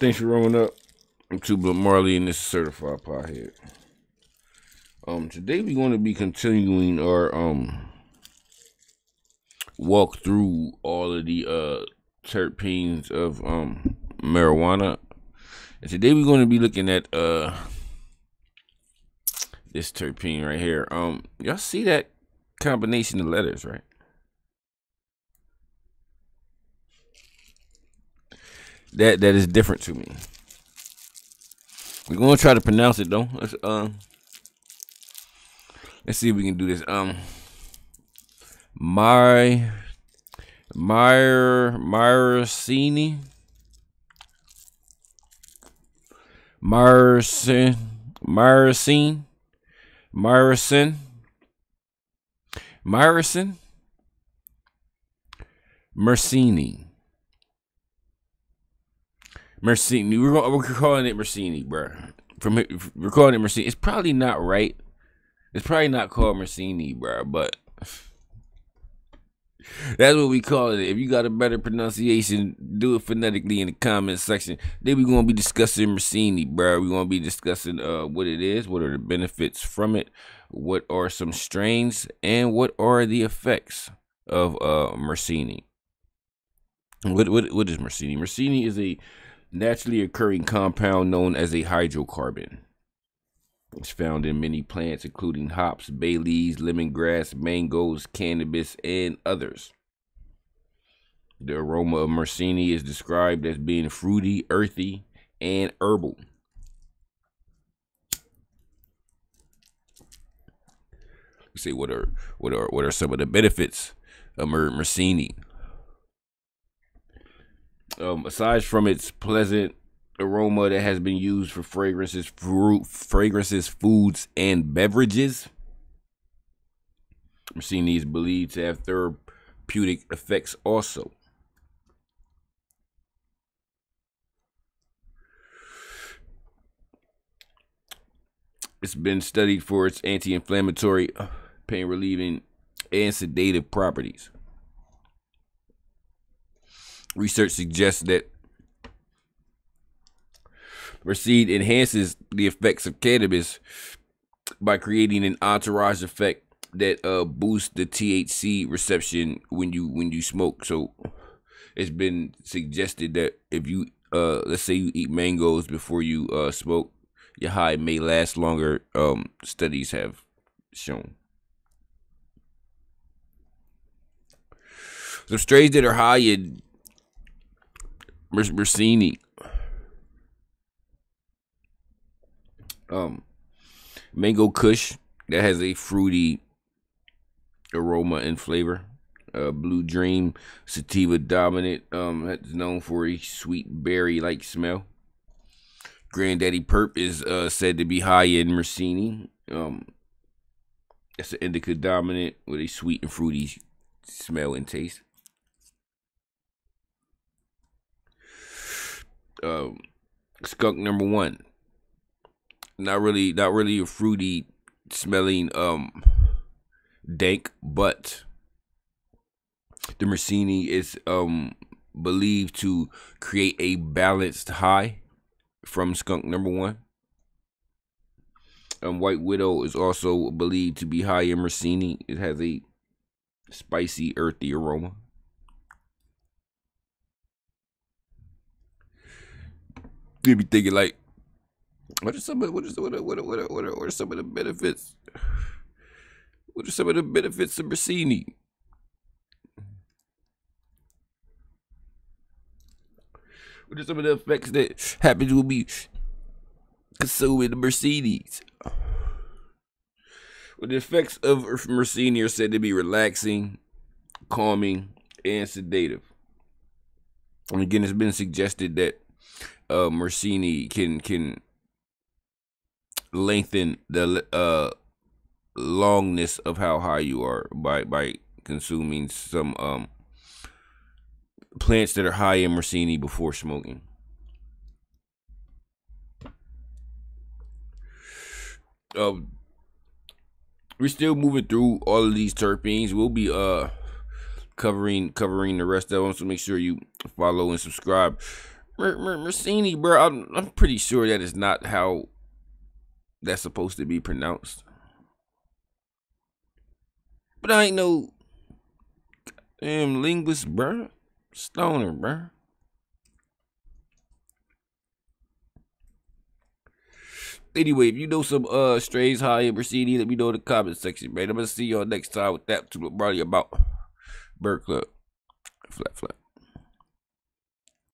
Thanks for rolling up. I'm TwoBlunt Marley, and this is Certified Pothead. Today we're going to be continuing our walk through all of the terpenes of marijuana. And today we're going to be looking at this terpene right here. Y'all see that combination of letters, right? That is different to me. We're gonna try to pronounce it though. Let's see if we can do this. Myrcene. Myrcene, we're calling it Myrcene, bro. We're calling it Myrcene. It's probably not right. It's probably not called Myrcene, bro. But that's what we call it. If you got a better pronunciation, do it phonetically in the comment section. Then we're gonna be discussing Myrcene, bro. We're gonna be discussing what it is, what are the benefits from it, what are some strains, and what are the effects of Myrcene. What is Myrcene? Myrcene is a naturally occurring compound known as a hydrocarbon. It's found in many plants, including hops, bay leaves, lemongrass, mangoes, cannabis, and others. The aroma of Myrcene is described as being fruity, earthy, and herbal. Let's see what are some of the benefits of Myrcene. Aside from its pleasant aroma that has been used for fragrances, foods, and beverages, Myrcene is believed to have therapeutic effects also. It's been studied for its anti-inflammatory, pain-relieving, and sedative properties. Research suggests that Myrcene enhances the effects of cannabis by creating an entourage effect that boosts the THC reception when you smoke. So it's been suggested that if you let's say you eat mangoes before you smoke, your high may last longer. Studies have shown. Some strains that are high in Myrcene Mango Kush, that has a fruity aroma and flavor. Blue Dream, sativa dominant, that's known for a sweet berry like smell. Granddaddy Purp is said to be high in Myrcene. That's an indica dominant with a sweet and fruity smell and taste. Skunk Number One, not really a fruity smelling dank, but the Myrcene is believed to create a balanced high from Skunk Number One. White Widow is also believed to be high in Myrcene. It has a spicy, earthy aroma. You be thinking like, what are some of the benefits? What are some of the benefits of Myrcene? What are some of the effects that happens when we consuming the Myrcenes? Well, the effects of Myrcene are said to be relaxing, calming, and sedative. And again, it's been suggested that Myrcene can lengthen the longness of how high you are by consuming some plants that are high in Myrcene before smoking. We're still moving through all of these terpenes. We'll be covering the rest of them, so make sure you follow and subscribe. Myrcene, bro. I'm pretty sure that is not how that's supposed to be pronounced. But I ain't no damn linguist, bro. Stoner, bro. Anyway, if you know some strays high in Myrcene, let me know in the comment section, man. I'm gonna see y'all next time with that TwoBlunt Marley about Bird Club. Flat.